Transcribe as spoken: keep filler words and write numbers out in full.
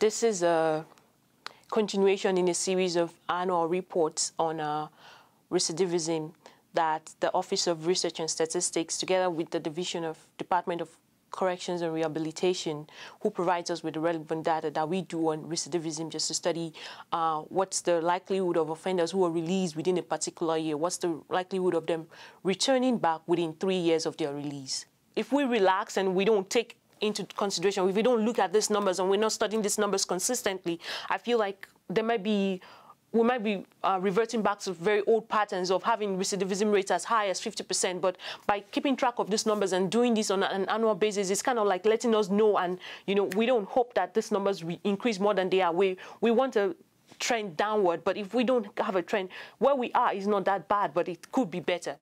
This is a continuation in a series of annual reports on uh, recidivism that the Office of Research and Statistics, together with the Division of Department of Corrections and Rehabilitation, who provides us with the relevant data that we do on recidivism, just to study uh, what's the likelihood of offenders who are released within a particular year, what's the likelihood of them returning back within three years of their release. If we relax and we don't take into consideration, if we don't look at these numbers and we're not studying these numbers consistently, I feel like there might be, we might be uh, reverting back to very old patterns of having recidivism rates as high as fifty percent. But by keeping track of these numbers and doing this on an annual basis, it's kind of like letting us know, and you know, we don't hope that these numbers re increase more than they are. We we want a trend downward, but if we don't have a trend, where we are is not that bad, but it could be better.